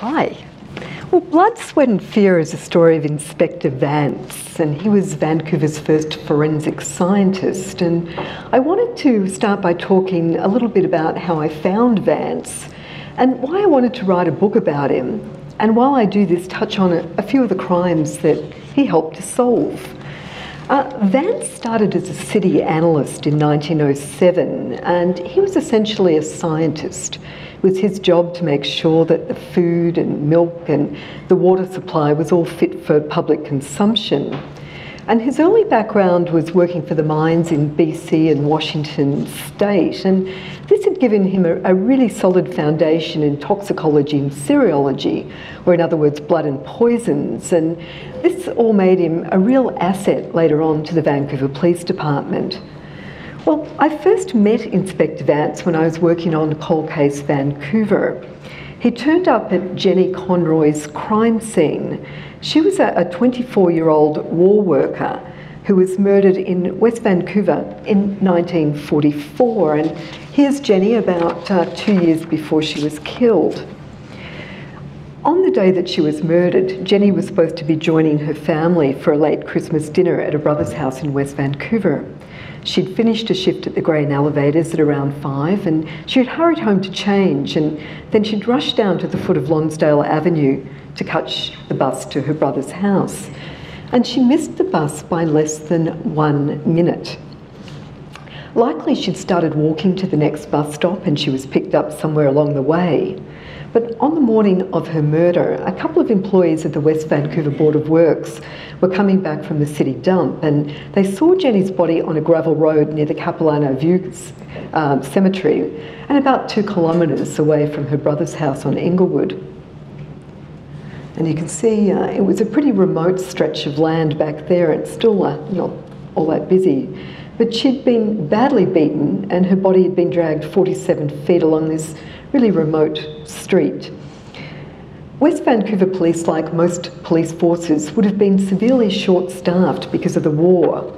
Hi. Well, Blood, Sweat and Fear is a story of Inspector Vance, and he was Vancouver's first forensic scientist. And I wanted to start by talking a little bit about how I found Vance and why I wanted to write a book about him. And while I do this, touch on a few of the crimes that he helped to solve. Vance started as a city analyst in 1907, and he was essentially a scientist. It was his job to make sure that the food and milk and the water supply was all fit for public consumption. And his early background was working for the mines in BC and Washington state, and this had given him a really solid foundation in toxicology and serology, or in other words, blood and poisons, and this all made him a real asset later on to the Vancouver Police Department. Well, I first met Inspector Vance when I was working on Cold Case Vancouver. He turned up at Jenny Conroy's crime scene. She was a 24-year-old war worker who was murdered in West Vancouver in 1944. And here's Jenny about 2 years before she was killed. On the day that she was murdered, Jenny was supposed to be joining her family for a late Christmas dinner at her brother's house in West Vancouver. She'd finished a shift at the Grey Inn elevators at around 5, and she'd hurried home to change, and then she'd rushed down to the foot of Lonsdale Avenue to catch the bus to her brother's house. And she missed the bus by less than 1 minute. Likely she'd started walking to the next bus stop and she was picked up somewhere along the way. But on the morning of her murder, a couple of employees of the West Vancouver Board of Works were coming back from the city dump, and they saw Jenny's body on a gravel road near the Capilano View Cemetery and about 2 kilometres away from her brother's house on Inglewood. And you can see it was a pretty remote stretch of land back there. It's still not all that busy. But she'd been badly beaten and her body had been dragged 47 feet along this really remote street. West Vancouver police, like most police forces, would have been severely short-staffed because of the war.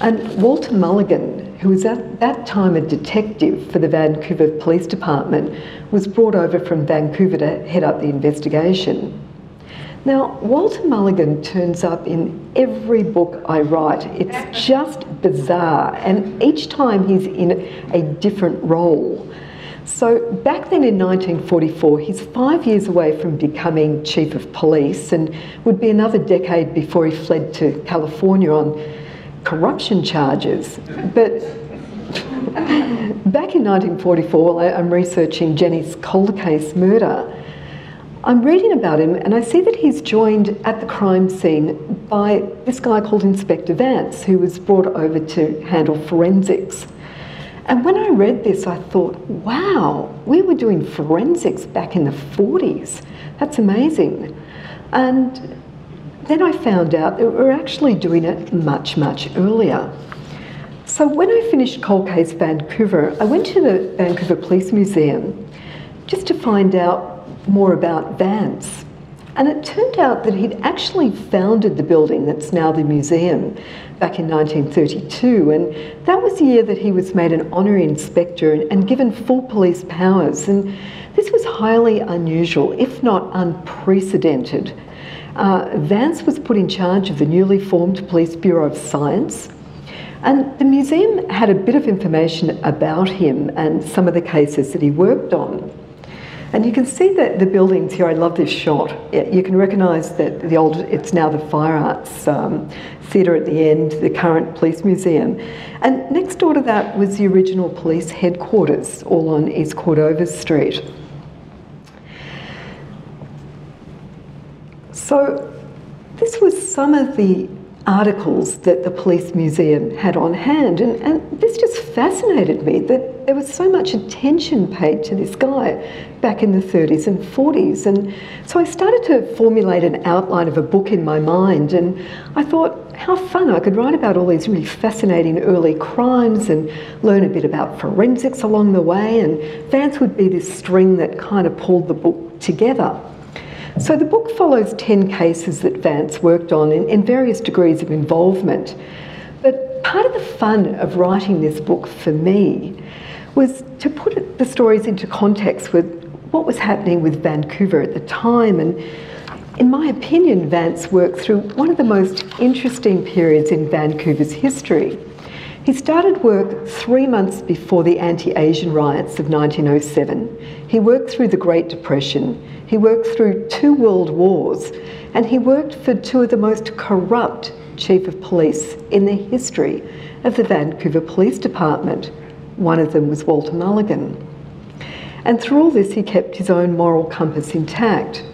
And Walter Mulligan, who was at that time a detective for the Vancouver Police Department, was brought over from Vancouver to head up the investigation. Now, Walter Mulligan turns up in every book I write. It's just bizarre, and each time he's in a different role. So back then in 1944, he's 5 years away from becoming chief of police and would be another decade before he fled to California on corruption charges. But back in 1944, while I'm researching Jenny's cold case murder, I'm reading about him and I see that he's joined at the crime scene by this guy called Inspector Vance, who was brought over to handle forensics. And when I read this, I thought, wow, we were doing forensics back in the 40s. That's amazing. And then I found out that we were actually doing it much, much earlier. So when I finished Cold Case Vancouver, I went to the Vancouver Police Museum just to find out more about Vance. And it turned out that he'd actually founded the building that's now the museum back in 1932, and that was the year that he was made an honorary inspector and given full police powers. And this was highly unusual, if not unprecedented. Vance was put in charge of the newly formed Police Bureau of Science, and the museum had a bit of information about him and some of the cases that he worked on. And you can see that the buildings here, I love this shot. You can recognise that the old, it's now the Fire Arts Theatre at the end, the current police museum. And next door to that was the original police headquarters, all on East Cordova Street. So this was some of the articles that the police museum had on hand, and this just fascinated me, that there was so much attention paid to this guy back in the 30s and 40s. And so I started to formulate an outline of a book in my mind, and I thought how fun, I could write about all these really fascinating early crimes and learn a bit about forensics along the way, and Vance would be this string that kind of pulled the book together. So the book follows 10 cases that Vance worked on in various degrees of involvement. But part of the fun of writing this book for me was to put the stories into context with what was happening with Vancouver at the time. And in my opinion, Vance worked through one of the most interesting periods in Vancouver's history. He started work 3 months before the anti-Asian riots of 1907. He worked through the Great Depression. He worked through 2 world wars. And he worked for 2 of the most corrupt chief of police in the history of the Vancouver Police Department. One of them was Walter Mulligan. And through all this, he kept his own moral compass intact.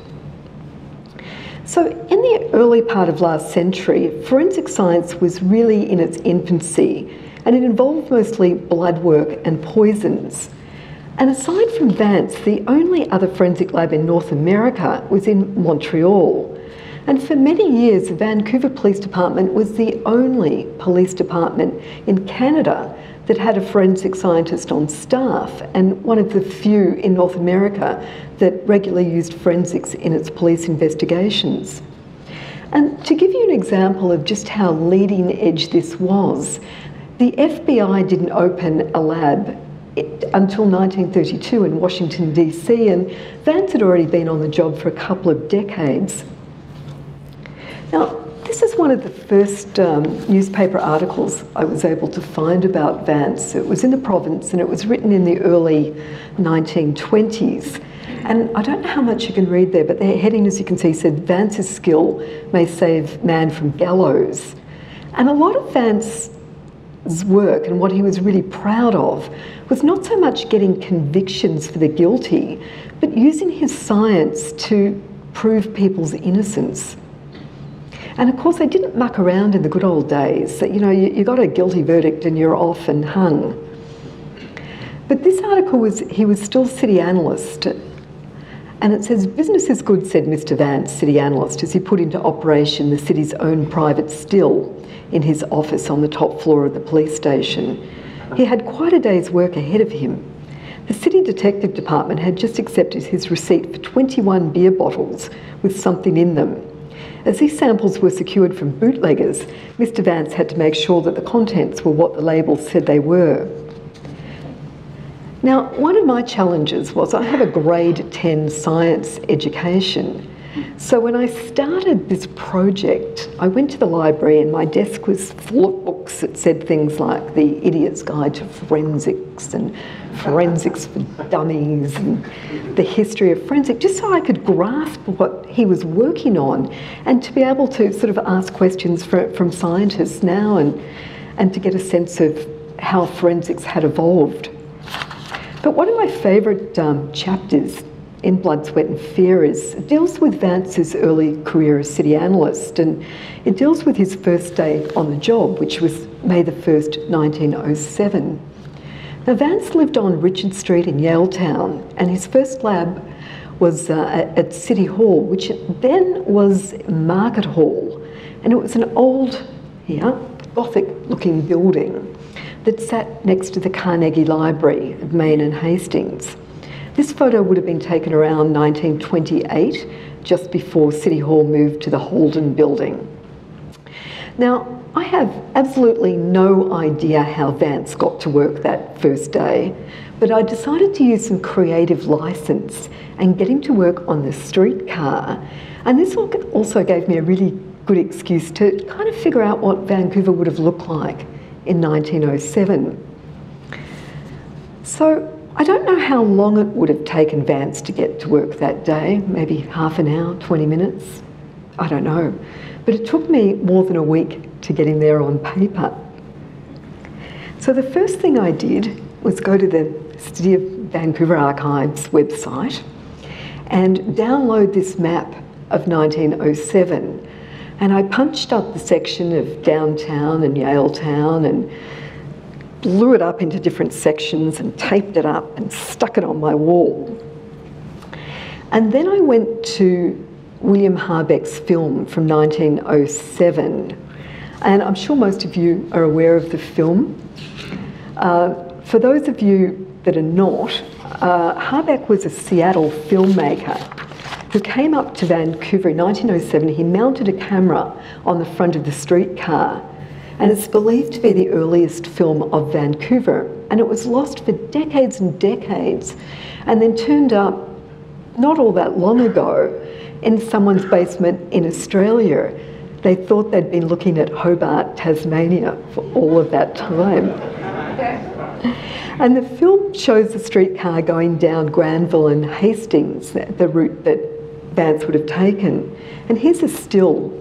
So in the early part of last century, forensic science was really in its infancy, and it involved mostly blood work and poisons. And aside from Vance, the only other forensic lab in North America was in Montreal. And for many years, the Vancouver Police Department was the only police department in Canada that had a forensic scientist on staff, and one of the few in North America that regularly used forensics in its police investigations. And to give you an example of just how leading edge this was, the FBI didn't open a lab until 1932 in Washington, D.C., and Vance had already been on the job for a couple of decades. Now, this is one of the first newspaper articles I was able to find about Vance. It was in the province and it was written in the early 1920s. And I don't know how much you can read there, but the heading, as you can see, said, "Vance's skill may save man from gallows." And a lot of Vance's work and what he was really proud of was not so much getting convictions for the guilty, but using his science to prove people's innocence. And of course, they didn't muck around in the good old days. You know, you got a guilty verdict and you're off and hung. But this article was, he was still city analyst. And it says, "Business is good," said Mr. Vance, city analyst, as he put into operation the city's own private still in his office on the top floor of the police station. He had quite a day's work ahead of him. The city detective department had just accepted his receipt for 21 beer bottles with something in them. As these samples were secured from bootleggers, Mr. Vance had to make sure that the contents were what the labels said they were. Now, one of my challenges was I have a grade 10 science education. So when I started this project, I went to the library and my desk was full of books that said things like The Idiot's Guide to Forensics and Forensics for Dummies and The History of Forensics, just so I could grasp what he was working on and to be able to sort of ask questions from scientists now and to get a sense of how forensics had evolved. But one of my favourite chapters in Blood, Sweat and Fear deals with Vance's early career as city analyst, and it deals with his first day on the job, which was May the 1st, 1907. Now, Vance lived on Richard Street in Yale Town, and his first lab was at City Hall, which then was Market Hall, and it was an old, Gothic-looking building that sat next to the Carnegie Library of Maine and Hastings. This photo would have been taken around 1928, just before City Hall moved to the Holden Building. Now, I have absolutely no idea how Vance got to work that first day, but I decided to use some creative license and get him to work on the streetcar. And this also gave me a really good excuse to kind of figure out what Vancouver would have looked like in 1907. So, I don't know how long it would have taken Vance to get to work that day, maybe half an hour, 20 minutes, I don't know. But it took me more than a week to get him there on paper. So the first thing I did was go to the City of Vancouver Archives website and download this map of 1907. And I punched up the section of downtown and Yale Town and blew it up into different sections and taped it up and stuck it on my wall. And then I went to William Harbeck's film from 1907. And I'm sure most of you are aware of the film. For those of you that are not, Harbeck was a Seattle filmmaker who came up to Vancouver in 1907. He mounted a camera on the front of the streetcar, and it's believed to be the earliest film of Vancouver. And it was lost for decades and decades, and then turned up not all that long ago in someone's basement in Australia. They thought they'd been looking at Hobart, Tasmania for all of that time. And the film shows the streetcar going down Granville and Hastings, the route that Vance would have taken. And here's a still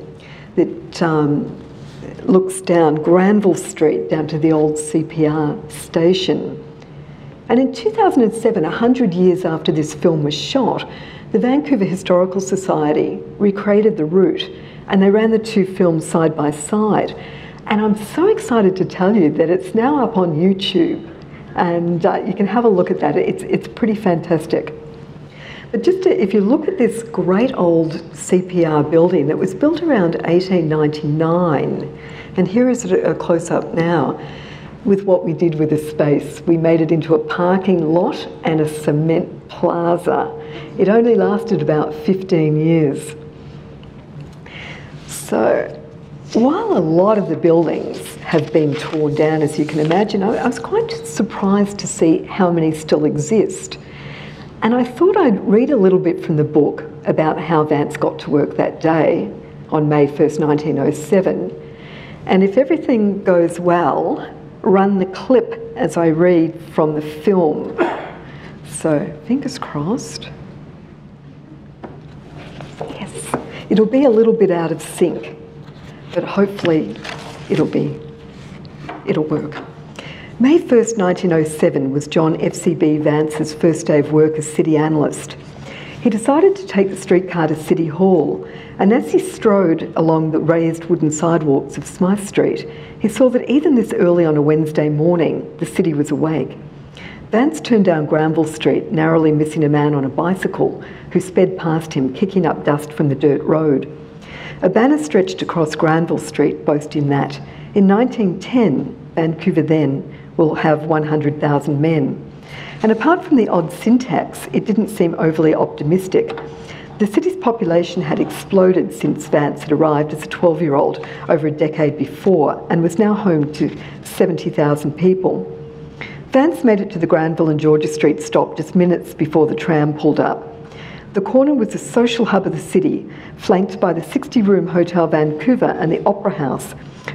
that looks down Granville Street down to the old CPR station. And in 2007, 100 years after this film was shot, the Vancouver Historical Society recreated the route and they ran the two films side by side. And I'm so excited to tell you that it's now up on YouTube and you can have a look at that. It's pretty fantastic. But just to, if you look at this great old CPR building that was built around 1899, and here is a close-up now with what we did with the space. We made it into a parking lot and a cement plaza. It only lasted about 15 years. So while a lot of the buildings have been torn down, as you can imagine, I was quite surprised to see how many still exist. And I thought I'd read a little bit from the book about how Vance got to work that day on May 1st, 1907. And if everything goes well, run the clip as I read from the film. So fingers crossed. Yes, it'll be a little bit out of sync, but hopefully it'll work. May 1st, 1907 was John F.C.B. Vance's first day of work as city analyst. He decided to take the streetcar to City Hall, and as he strode along the raised wooden sidewalks of Smythe Street, he saw that even this early on a Wednesday morning, the city was awake. Vance turned down Granville Street, narrowly missing a man on a bicycle who sped past him, kicking up dust from the dirt road. A banner stretched across Granville Street boasting that, in 1910, Vancouver then will have 100,000 men. And apart from the odd syntax, it didn't seem overly optimistic. The city's population had exploded since Vance had arrived as a 12-year-old over a decade before and was now home to 70,000 people. Vance made it to the Granville and Georgia Street stop just minutes before the tram pulled up. The corner was the social hub of the city, flanked by the 60-room Hotel Vancouver and the Opera House,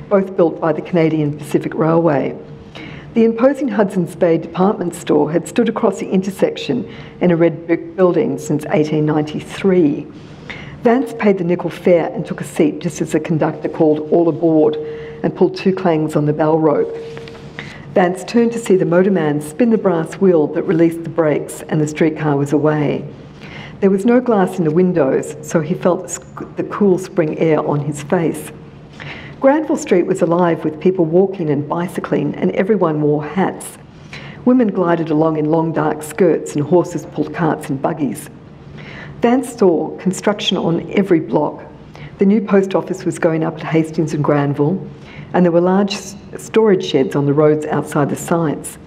both built by the Canadian Pacific Railway. The imposing Hudson's Bay department store had stood across the intersection in a red brick building since 1893. Vance paid the nickel fare and took a seat just as the conductor called "all aboard" and pulled two clangs on the bell rope. Vance turned to see the motorman spin the brass wheel that released the brakes and the streetcar was away. There was no glass in the windows, so he felt the cool spring air on his face. Granville Street was alive with people walking and bicycling, and everyone wore hats. Women glided along in long dark skirts, and horses pulled carts and buggies. Vance saw construction on every block. The new post office was going up at Hastings and Granville, and there were large storage sheds on the roads outside the sites.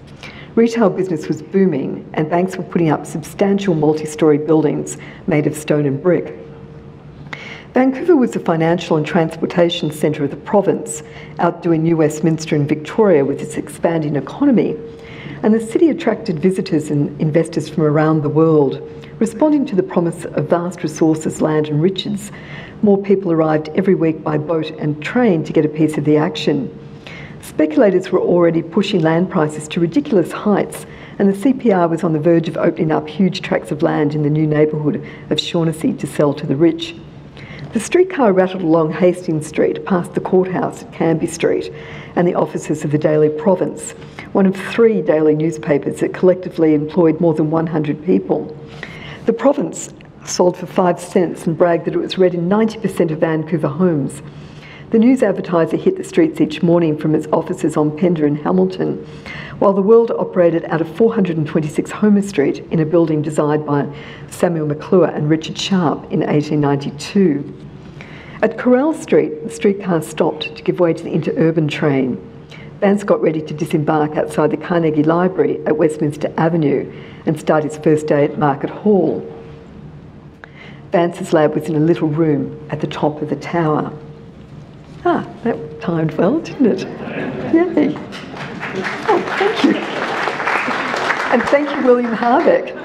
Retail business was booming, and banks were putting up substantial multi-storey buildings made of stone and brick. Vancouver was the financial and transportation centre of the province, outdoing New Westminster and Victoria with its expanding economy, and the city attracted visitors and investors from around the world. Responding to the promise of vast resources, land and riches, more people arrived every week by boat and train to get a piece of the action. Speculators were already pushing land prices to ridiculous heights, and the CPR was on the verge of opening up huge tracts of land in the new neighbourhood of Shaughnessy to sell to the rich. The streetcar rattled along Hastings Street, past the courthouse at Canby Street, and the offices of the Daily Province, one of three daily newspapers that collectively employed more than 100 people. The Province sold for 5 cents and bragged that it was read in 90% of Vancouver homes. The news advertiser hit the streets each morning from its offices on Pender and Hamilton, while the World operated out of 426 Homer Street in a building designed by Samuel McClure and Richard Sharp in 1892. At Corral Street, the streetcar stopped to give way to the interurban train. Vance got ready to disembark outside the Carnegie Library at Westminster Avenue and start his first day at Market Hall. Vance's lab was in a little room at the top of the tower. Ah, that timed well, didn't it? Yay. Oh, thank you. And thank you, William Harbeck.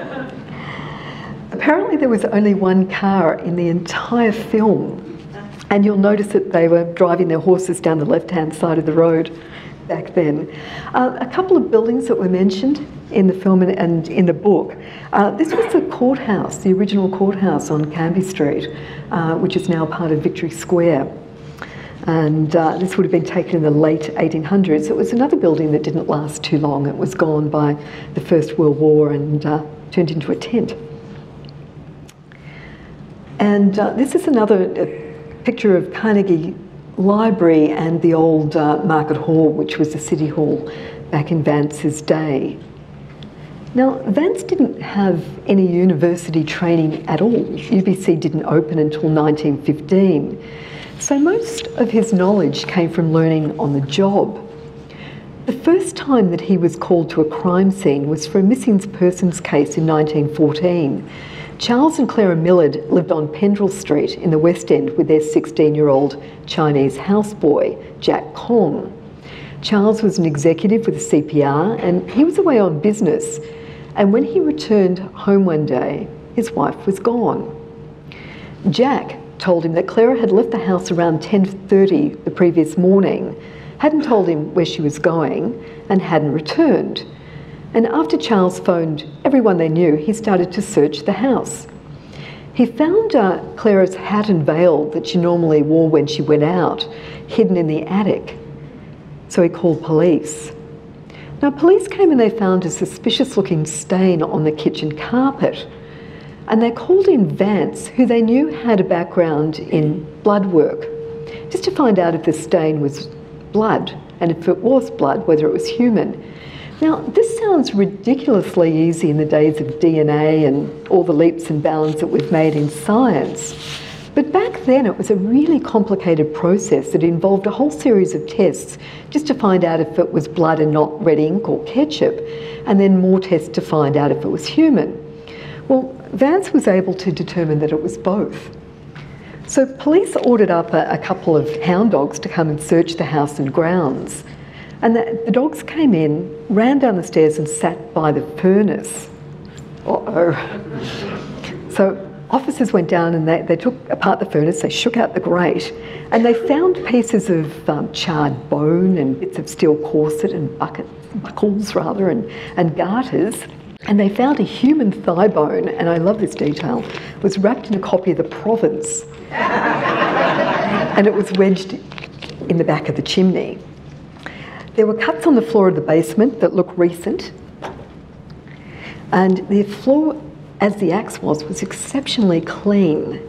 Apparently there was only one car in the entire film, and you'll notice that they were driving their horses down the left-hand side of the road back then. A couple of buildings that were mentioned in the film and in the book. This was the courthouse, the original courthouse on Canby Street, which is now part of Victory Square. And this would have been taken in the late 1800s. It was another building that didn't last too long. It was gone by the First World War and turned into a tent. And this is another picture of Carnegie Library and the old Market Hall, which was the City Hall back in Vance's day. Now, Vance didn't have any university training at all. UBC didn't open until 1915. So most of his knowledge came from learning on the job. The first time that he was called to a crime scene was for a missing persons case in 1914. Charles and Clara Millard lived on Pendrell Street in the West End with their 16-year-old Chinese houseboy, Jack Kong. Charles was an executive with the CPR and he was away on business. And when he returned home one day, his wife was gone. Jack told him that Clara had left the house around 10:30 the previous morning, hadn't told him where she was going, and hadn't returned. And after Charles phoned everyone they knew, he started to search the house. He found Clara's hat and veil that she normally wore when she went out, hidden in the attic. So he called police. Now, police came and they found a suspicious-looking stain on the kitchen carpet. And they called in Vance, who they knew had a background in blood work, just to find out if the stain was blood, and if it was blood, whether it was human. Now, this sounds ridiculously easy in the days of DNA and all the leaps and bounds that we've made in science. But back then, it was a really complicated process that involved a whole series of tests just to find out if it was blood and not red ink or ketchup, and then more tests to find out if it was human. Well, Vance was able to determine that it was both. So police ordered up a couple of hound dogs to come and search the house and grounds. And the dogs came in, ran down the stairs and sat by the furnace. Uh-oh. So officers went down and they took apart the furnace, they shook out the grate, and they found pieces of charred bone and bits of steel corset and buckles and garters. And they found a human thigh bone, and I love this detail, was wrapped in a copy of The Province. And it was wedged in the back of the chimney. There were cuts on the floor of the basement that look recent. And the floor, as the axe was exceptionally clean.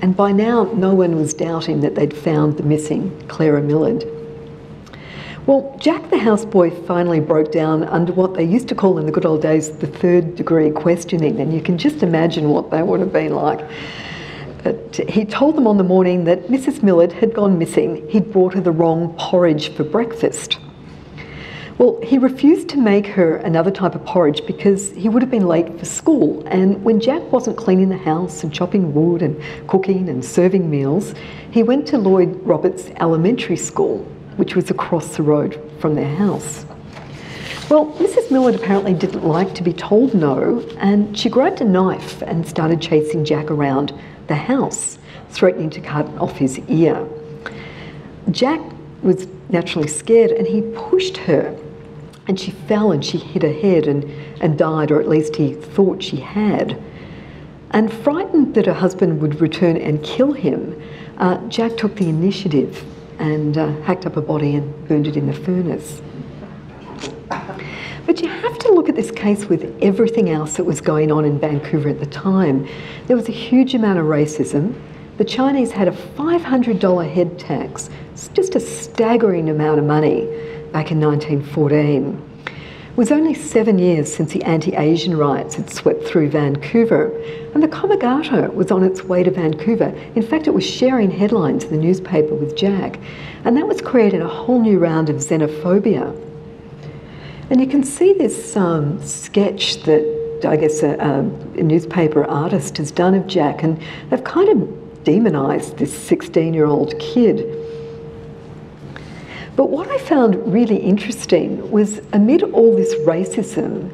And by now, no one was doubting that they'd found the missing Clara Millard. Well, Jack the houseboy finally broke down under what they used to call in the good old days the third degree questioning, and you can just imagine what that would have been like. But he told them on the morning that Mrs. Millard had gone missing. He'd brought her the wrong porridge for breakfast. Well, he refused to make her another type of porridge because he would have been late for school, and when Jack wasn't cleaning the house and chopping wood and cooking and serving meals, he went to Lloyd Roberts Elementary School, which was across the road from their house. Well, Mrs. Millard apparently didn't like to be told no, and she grabbed a knife and started chasing Jack around the house, threatening to cut off his ear. Jack was naturally scared and he pushed her, and she fell and she hit her head and died, or at least he thought she had. And frightened that her husband would return and kill him, Jack took the initiative and hacked up a body and burned it in the furnace. But you have to look at this case with everything else that was going on in Vancouver at the time. There was a huge amount of racism. The Chinese had a $500 head tax. It's just a staggering amount of money back in 1914. It was only 7 years since the anti-Asian riots had swept through Vancouver, and the Komagata was on its way to Vancouver. In fact, it was sharing headlines in the newspaper with Jack, and that was creating a whole new round of xenophobia. And you can see this sketch that, I guess, a newspaper artist has done of Jack, and they've kind of demonized this 16-year-old kid. But what I found really interesting was, amid all this racism,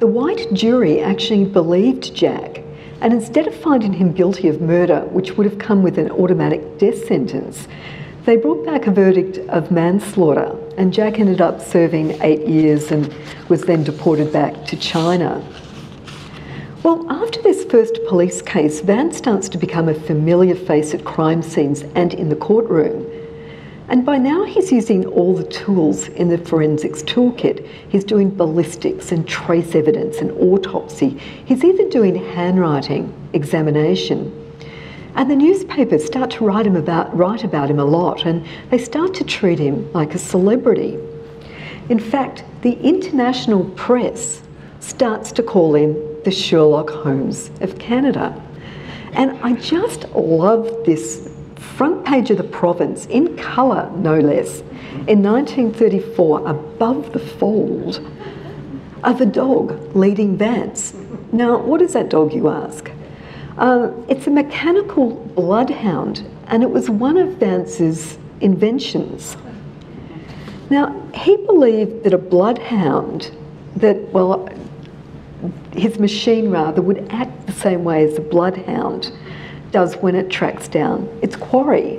the white jury actually believed Jack and instead of finding him guilty of murder, which would have come with an automatic death sentence, they brought back a verdict of manslaughter, and Jack ended up serving 8 years and was then deported back to China. Well, after this first police case, Vance starts to become a familiar face at crime scenes and in the courtroom. And by now he's using all the tools in the forensics toolkit. He's doing ballistics and trace evidence and autopsy. He's even doing handwriting examination. And the newspapers start to write about him a lot, and they start to treat him like a celebrity. In fact, the international press starts to call him the Sherlock Holmes of Canada. And I just love this front page of the Province, in colour no less, in 1934, above the fold of a dog leading Vance. Now, what is that dog, you ask? It's a mechanical bloodhound, and it was one of Vance's inventions. Now, he believed that a bloodhound, his machine would act the same way as a bloodhound does when it tracks down its quarry.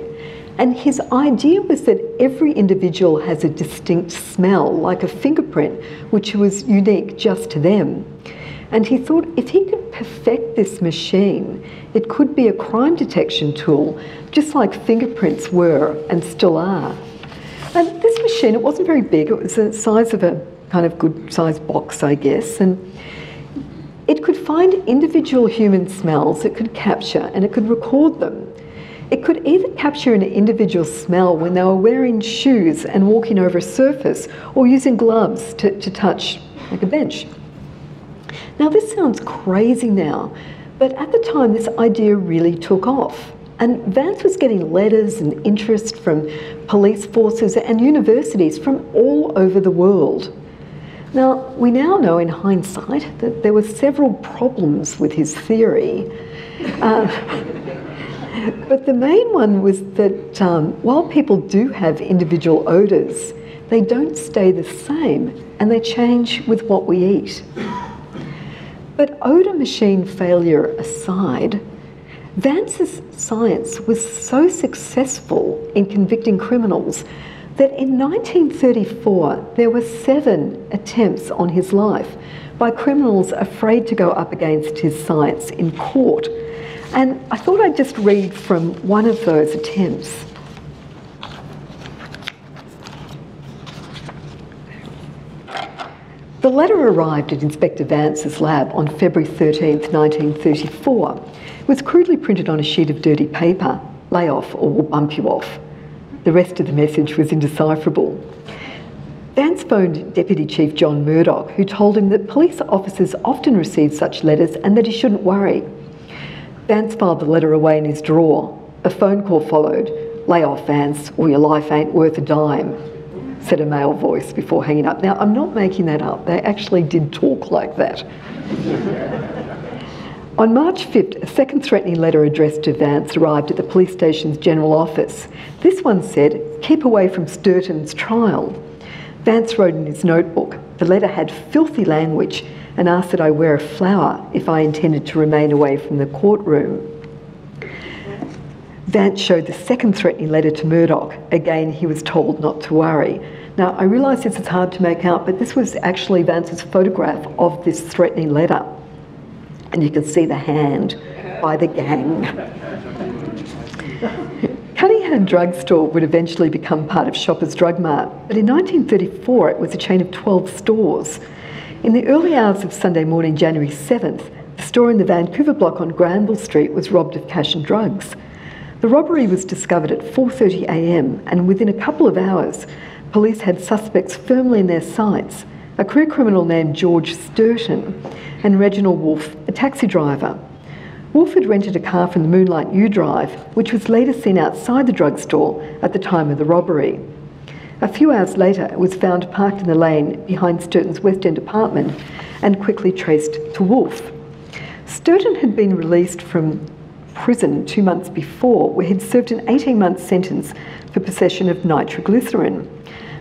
And his idea was that every individual has a distinct smell, like a fingerprint, which was unique just to them. And he thought if he could perfect this machine, it could be a crime detection tool, just like fingerprints were and still are. And this machine, it wasn't very big, it was the size of a kind of good-sized box, I guess. And it could find individual human smells, it could capture, and it could record them. It could either capture an individual smell when they were wearing shoes and walking over a surface, or using gloves to touch like a bench. Now, this sounds crazy now, but at the time this idea really took off. And Vance was getting letters and interest from police forces and universities from all over the world. Now, we now know in hindsight that there were several problems with his theory. But the main one was that while people do have individual odours, they don't stay the same and they change with what we eat. But odour machine failure aside, Vance's science was so successful in convicting criminals that in 1934 there were 7 attempts on his life by criminals afraid to go up against his science in court. And I thought I'd just read from one of those attempts. The letter arrived at Inspector Vance's lab on February 13th, 1934. It was crudely printed on a sheet of dirty paper. Lay off or we'll bump you off. The rest of the message was indecipherable. Vance phoned Deputy Chief John Murdoch, who told him that police officers often received such letters and that he shouldn't worry. Vance filed the letter away in his drawer. A phone call followed. Lay off, Vance, or your life ain't worth a dime, said a male voice before hanging up. Now, I'm not making that up. They actually did talk like that. On March 5th, a second threatening letter addressed to Vance arrived at the police station's general office. This one said, keep away from Sturton's trial. Vance wrote in his notebook. The letter had filthy language and asked that I wear a flower if I intended to remain away from the courtroom. Vance showed the second threatening letter to Murdoch. Again, he was told not to worry. Now, I realise this is hard to make out, but this was actually Vance's photograph of this threatening letter. And you can see the hand by the gang. Cunningham Drugstore would eventually become part of Shoppers Drug Mart, but in 1934 it was a chain of 12 stores. In the early hours of Sunday morning, January 7th, the store in the Vancouver block on Granville Street was robbed of cash and drugs. The robbery was discovered at 4:30 a.m. and within a couple of hours, police had suspects firmly in their sights. A career criminal named George Sturton and Reginald Wolf, a taxi driver. Wolf had rented a car from the Moonlight U Drive, which was later seen outside the drugstore at the time of the robbery. A few hours later, it was found parked in the lane behind Sturton's West End apartment and quickly traced to Wolf. Sturton had been released from prison 2 months before, where he'd served an 18-month sentence for possession of nitroglycerin.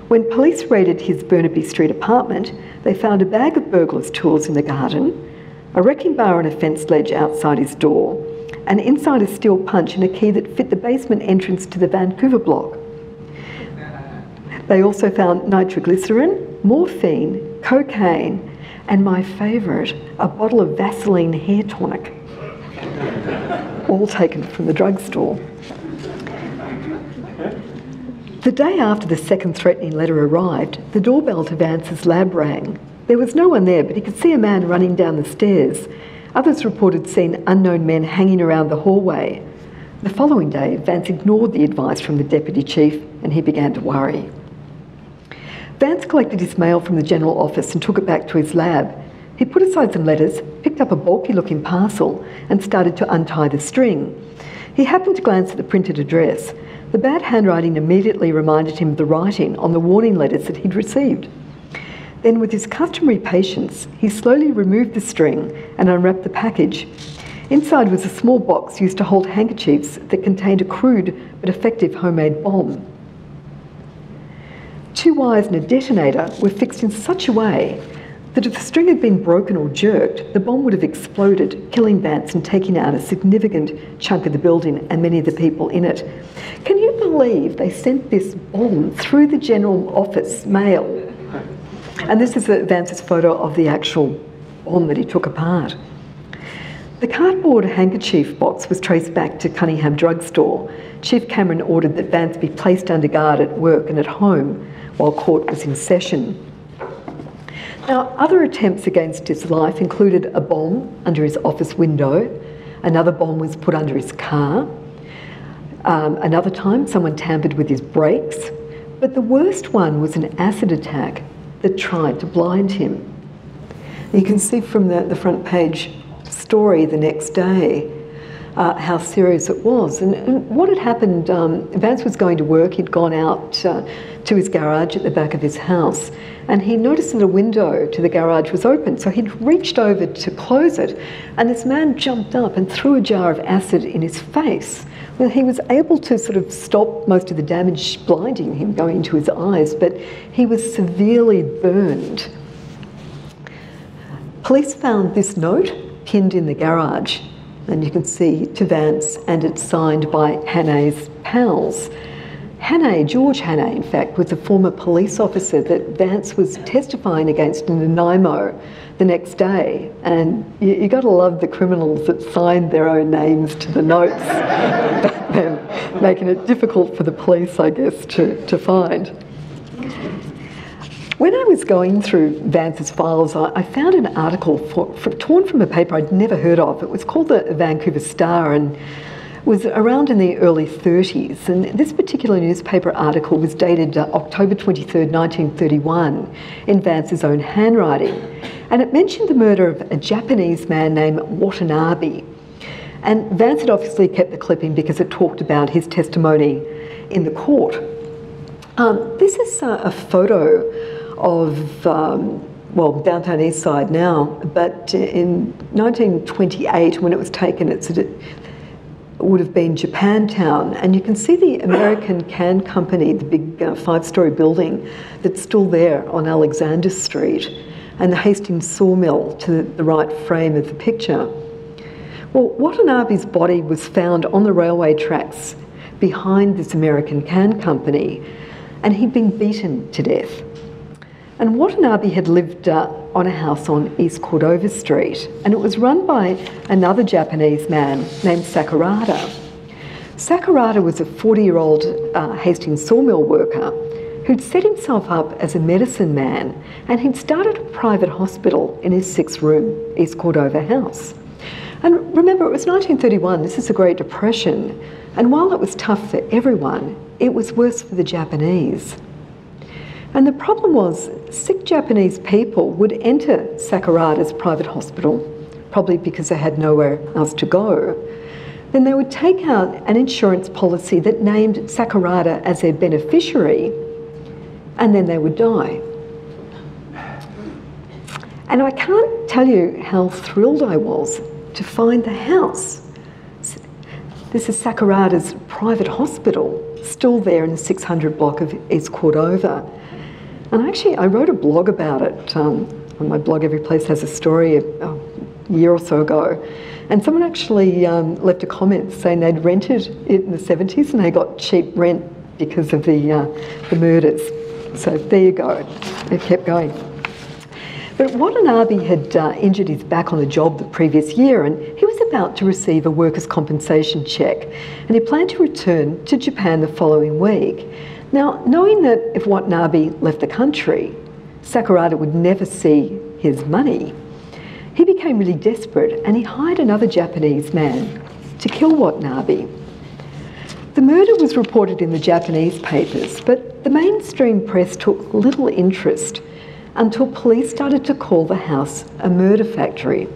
When police raided his Burnaby Street apartment, they found a bag of burglar's tools in the garden, a wrecking bar and a fence ledge outside his door, an insider's steel punch and a key that fit the basement entrance to the Vancouver block. They also found nitroglycerin, morphine, cocaine, and my favourite, a bottle of Vaseline hair tonic, all taken from the drugstore. The day after the second threatening letter arrived, the doorbell to Vance's lab rang. There was no one there, but he could see a man running down the stairs. Others reported seeing unknown men hanging around the hallway. The following day, Vance ignored the advice from the deputy chief and he began to worry. Vance collected his mail from the general office and took it back to his lab. He put aside some letters, picked up a bulky-looking parcel and started to untie the string. He happened to glance at the printed address. The bad handwriting immediately reminded him of the writing on the warning letters that he'd received. Then, with his customary patience, he slowly removed the string and unwrapped the package. Inside was a small box used to hold handkerchiefs that contained a crude but effective homemade bomb. Two wires and a detonator were fixed in such a way that if the string had been broken or jerked, the bomb would have exploded, killing Vance and taking out a significant chunk of the building and many of the people in it. Can you believe they sent this bomb through the general office mail? And this is Vance's photo of the actual bomb that he took apart. The cardboard handkerchief box was traced back to Cunningham Drugstore. Chief Cameron ordered that Vance be placed under guard at work and at home while court was in session. Now, other attempts against his life included a bomb under his office window. Another bomb was put under his car. Another time, someone tampered with his brakes. But the worst one was an acid attack that tried to blind him. You can see from the front page story the next day how serious it was. And what had happened, Vance was going to work. He'd gone out to his garage at the back of his house, and he noticed that a window to the garage was open, so he'd reached over to close it, and this man jumped up and threw a jar of acid in his face. Well, he was able to sort of stop most of the damage blinding him going into his eyes, but he was severely burned. Police found this note pinned in the garage, and you can see to Vance, and it's signed by Hannay's pals. Hannay, George Hannay, in fact, was a former police officer that Vance was testifying against in Nanaimo the next day. And you got to love the criminals that signed their own names to the notes, making it difficult for the police, I guess, to find. When I was going through Vance's files, I found an article torn from a paper I'd never heard of. It was called the Vancouver Star, and was around in the early 30s, and this particular newspaper article was dated October 23rd, 1931, in Vance's own handwriting, and it mentioned the murder of a Japanese man named Watanabe. And Vance had obviously kept the clipping because it talked about his testimony in the court. This is a photo of well, downtown east side now, but in 1928, when it was taken, it would have been Japantown, and you can see the American Can Company, the big five-storey building that's still there on Alexander Street, and the Hastings Sawmill to the right frame of the picture. Well, Watanabe's body was found on the railway tracks behind this American Can Company, and he'd been beaten to death. And Watanabe had lived on a house on East Cordova Street, and it was run by another Japanese man named Sakurada. Sakurada was a 40-year-old Hastings sawmill worker who'd set himself up as a medicine man, and he'd started a private hospital in his six-room East Cordova house. And remember, it was 1931, this is the Great Depression, and while it was tough for everyone, it was worse for the Japanese. And the problem was, sick Japanese people would enter Sakurada's private hospital, probably because they had nowhere else to go. Then they would take out an insurance policy that named Sakurada as their beneficiary, and then they would die. And I can't tell you how thrilled I was to find the house. This is Sakurada's private hospital, still there in the 600 block of East Cordova. And actually, I wrote a blog about it. On my blog, Every Place Has a Story, year or so ago, and someone actually left a comment saying they'd rented it in the 70s and they got cheap rent because of the murders. So there you go, it kept going. But Watanabe had injured his back on a job the previous year, and he was about to receive a workers' compensation check, and he planned to return to Japan the following week. Now, knowing that if Watanabe left the country, Sakurada would never see his money, he became really desperate and he hired another Japanese man to kill Watanabe. The murder was reported in the Japanese papers, but the mainstream press took little interest until police started to call the house a murder factory.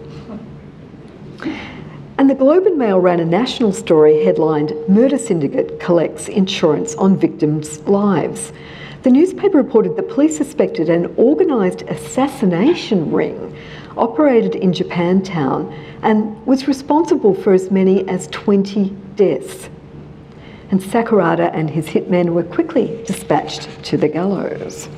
And the Globe and Mail ran a national story headlined, "Murder Syndicate Collects Insurance on Victims' Lives." The newspaper reported that police suspected an organised assassination ring operated in Japantown and was responsible for as many as 20 deaths. And Sakurada and his hitmen were quickly dispatched to the gallows.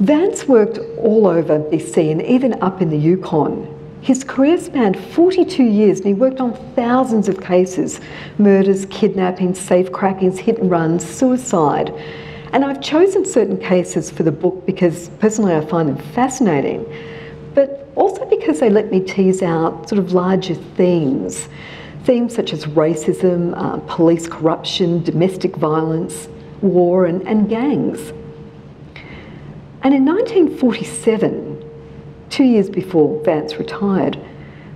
Vance worked all over BC and even up in the Yukon. His career spanned 42 years and he worked on thousands of cases, murders, kidnappings, safe crackings, hit and runs, suicide. And I've chosen certain cases for the book because personally I find them fascinating, but also because they let me tease out sort of larger themes. Themes such as racism, police corruption, domestic violence, war and gangs. And in 1947, 2 years before Vance retired,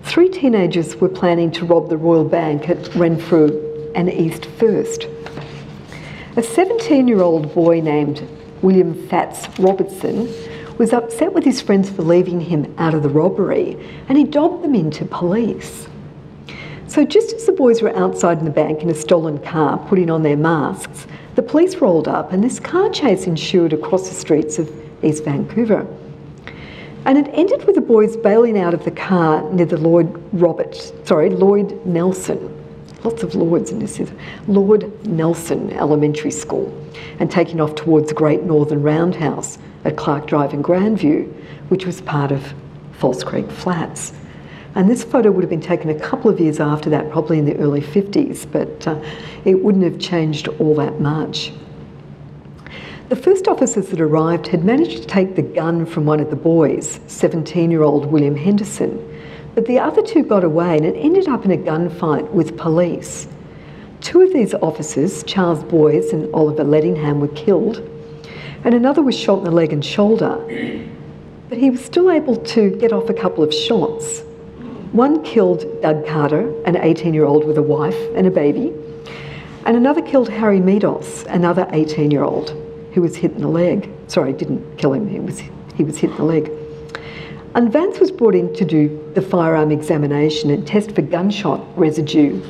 three teenagers were planning to rob the Royal Bank at Renfrew and East First. A 17-year-old boy named William Fats Robertson was upset with his friends for leaving him out of the robbery, and he dobbed them into police. So just as the boys were outside in the bank in a stolen car, putting on their masks, the police rolled up and this car chase ensued across the streets of East Vancouver. And it ended with the boys bailing out of the car near the Lloyd Nelson, lots of Lloyds in this, Lloyd Nelson Elementary School, and taking off towards Great Northern Roundhouse at Clark Drive in Grandview, which was part of False Creek Flats. And this photo would have been taken a couple of years after that, probably in the early 50s, but it wouldn't have changed all that much. The first officers that arrived had managed to take the gun from one of the boys, 17-year-old William Henderson, but the other two got away and it ended up in a gunfight with police. Two of these officers, Charles Boys and Oliver Lettingham, were killed, and another was shot in the leg and shoulder, but he was still able to get off a couple of shots. One killed Doug Carter, an 18-year-old with a wife and a baby, and another killed Harry Meados, another 18-year-old. Who was hit in the leg. Sorry, didn't kill him, he was hit in the leg. And Vance was brought in to do the firearm examination and test for gunshot residue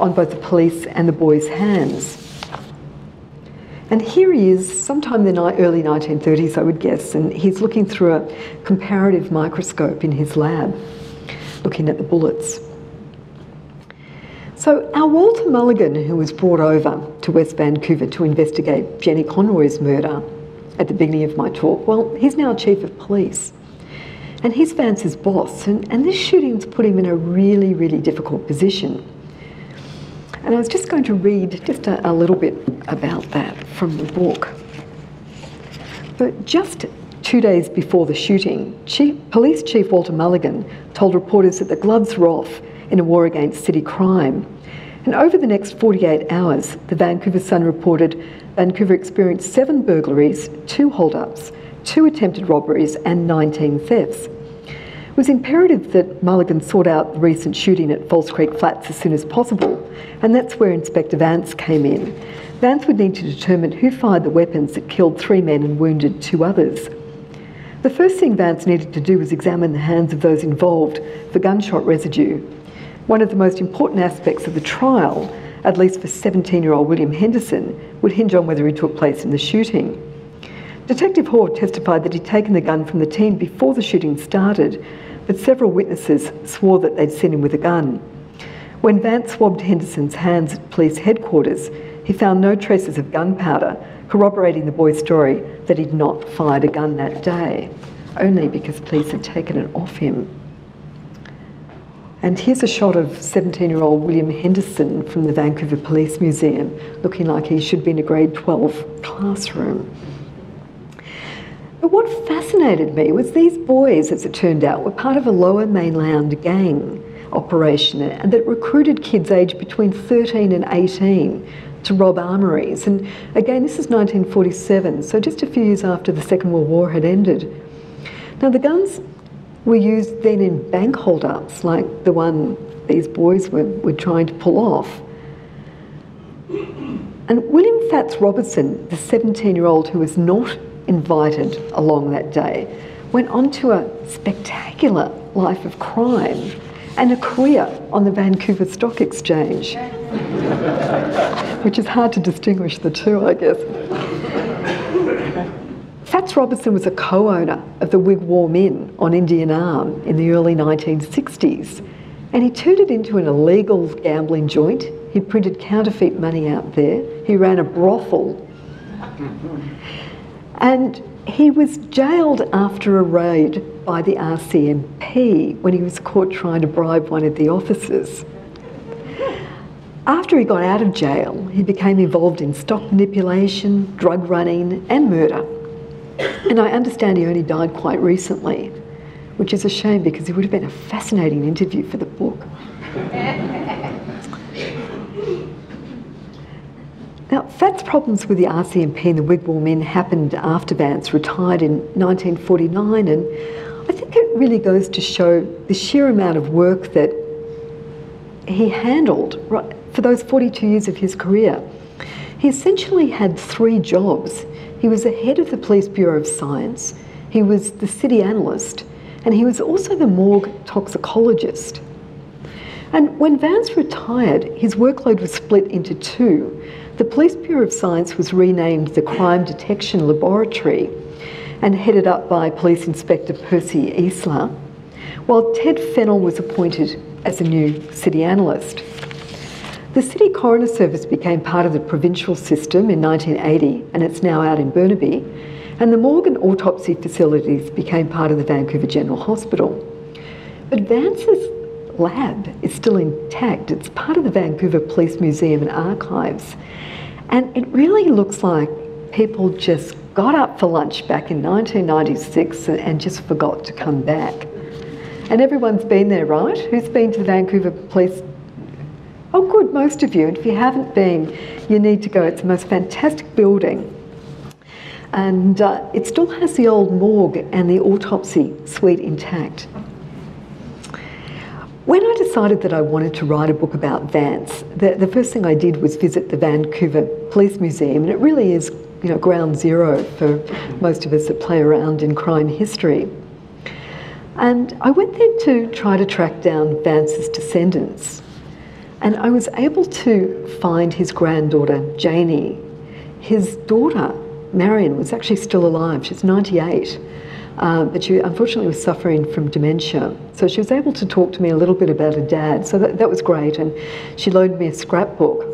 on both the police and the boys' hands. And here he is, sometime in the early 1930s, I would guess, and he's looking through a comparative microscope in his lab, looking at the bullets. So our Walter Mulligan, who was brought over to West Vancouver to investigate Jenny Conroy's murder at the beginning of my talk, well, he's now Chief of Police. And he's Vance's boss, and this shooting's put him in a really, really difficult position. And I was just going to read just a little bit about that from the book. But just 2 days before the shooting, Police Chief Walter Mulligan told reporters that the gloves were off in a war against city crime. And over the next 48 hours, the Vancouver Sun reported Vancouver experienced 7 burglaries, 2 holdups, 2 attempted robberies, and 19 thefts. It was imperative that Mulligan sought out the recent shooting at False Creek Flats as soon as possible, and that's where Inspector Vance came in. Vance would need to determine who fired the weapons that killed 3 men and wounded 2 others. The first thing Vance needed to do was examine the hands of those involved for gunshot residue. One of the most important aspects of the trial, at least for 17-year-old William Henderson, would hinge on whether he took place in the shooting. Detective Hoare testified that he'd taken the gun from the teen before the shooting started, but several witnesses swore that they'd seen him with a gun. When Vance swabbed Henderson's hands at police headquarters, he found no traces of gunpowder, corroborating the boy's story that he'd not fired a gun that day, only because police had taken it off him. And here's a shot of 17-year-old William Henderson from the Vancouver Police Museum, looking like he should be in a grade 12 classroom. But what fascinated me was these boys, as it turned out, were part of a lower mainland gang operation, and that recruited kids aged between 13 and 18 to rob armories. And again, this is 1947, so just a few years after the Second World War had ended. Now, the guns were used then in bank hold-ups, like the one these boys were trying to pull off. And William Fats Robertson, the 17-year-old who was not invited along that day, went on to a spectacular life of crime and a career on the Vancouver Stock Exchange, which is hard to distinguish the two, I guess. Fats Robertson was a co-owner of the Wigwam Inn on Indian Arm in the early 1960s, and he turned it into an illegal gambling joint. He printed counterfeit money out there. He ran a brothel. And he was jailed after a raid by the RCMP when he was caught trying to bribe one of the officers. After he got out of jail, he became involved in stock manipulation, drug running, and murder. And I understand he only died quite recently, which is a shame because it would have been a fascinating interview for the book. Now, Fats' problems with the RCMP and the Wigwam Inn happened after Vance retired in 1949, and I think it really goes to show the sheer amount of work that he handled for those 42 years of his career. He essentially had three jobs. He was the head of the Police Bureau of Science, he was the city analyst, and he was also the morgue toxicologist. And when Vance retired, his workload was split into two. The Police Bureau of Science was renamed the Crime Detection Laboratory and headed up by Police Inspector Percy Easler, while Ted Fennell was appointed as a new city analyst. The City Coroner Service became part of the provincial system in 1980, and it's now out in Burnaby, and the morgue and autopsy facilities became part of the Vancouver General Hospital. But Vance's lab is still intact. It's part of the Vancouver Police Museum and Archives. And it really looks like people just got up for lunch back in 1996 and just forgot to come back. And everyone's been there, right? Who's been to the Vancouver Police? Oh, good, most of you. And if you haven't been, you need to go. It's the most fantastic building. And it still has the old morgue and the autopsy suite intact. When I decided that I wanted to write a book about Vance, the first thing I did was visit the Vancouver Police Museum, and it really is, you know, ground zero for most of us that play around in crime history. And I went there to try to track down Vance's descendants, and I was able to find his granddaughter, Janie. His daughter, Marion, was actually still alive. She's 98. But she unfortunately was suffering from dementia. So she was able to talk to me a little bit about her dad. So that was great. And she loaned me a scrapbook.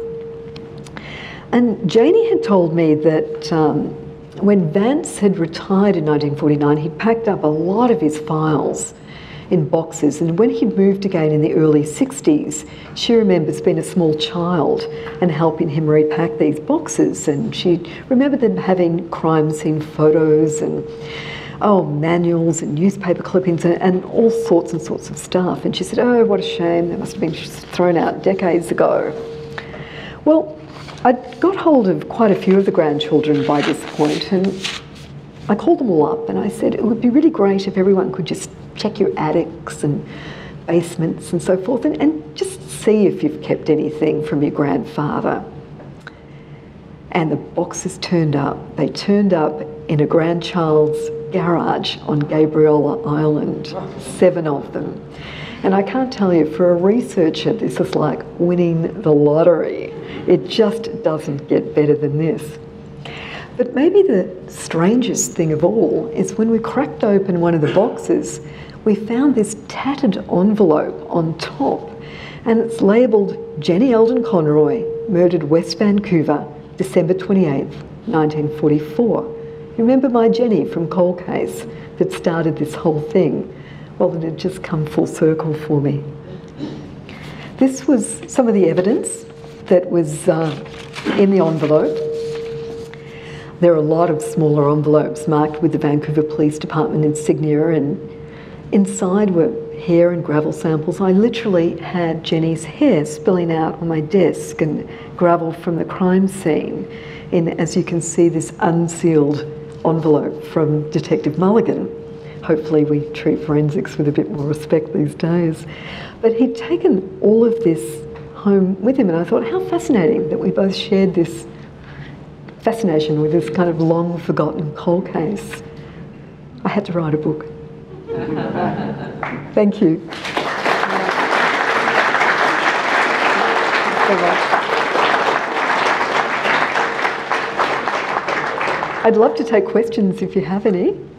And Janie had told me that when Vance had retired in 1949, he packed up a lot of his files in boxes. And when he moved again in the early 60s, she remembers being a small child and helping him repack these boxes. And she remembered them having crime scene photos and manuals and newspaper clippings and all sorts and sorts of stuff. And she said, oh, what a shame, that must have been thrown out decades ago. Well, I got hold of quite a few of the grandchildren by this point, and I called them all up and I said, it would be really great if everyone could just check your attics and basements and so forth and just see if you've kept anything from your grandfather. And the boxes turned up. They turned up in a grandchild's garage on Gabriola Island, 7 of them. And I can't tell you, for a researcher, this is like winning the lottery. It just doesn't get better than this. But maybe the strangest thing of all is when we cracked open one of the boxes, we found this tattered envelope on top, and it's labelled Jenny Eldon Conroy, murdered West Vancouver, December 28th, 1944. Remember my Jenny from Cold Case that started this whole thing? Well, it had just come full circle for me. This was some of the evidence that was in the envelope. There are a lot of smaller envelopes marked with the Vancouver Police Department insignia, and inside were hair and gravel samples. I literally had Jenny's hair spilling out on my desk and gravel from the crime scene in, as you can see, this unsealed envelope from Detective Mulligan. Hopefully we treat forensics with a bit more respect these days. But he'd taken all of this home with him, and I thought, how fascinating that we both shared this fascination with this kind of long-forgotten cold case. I had to write a book. Thank you. Thank you so much. I'd love to take questions if you have any.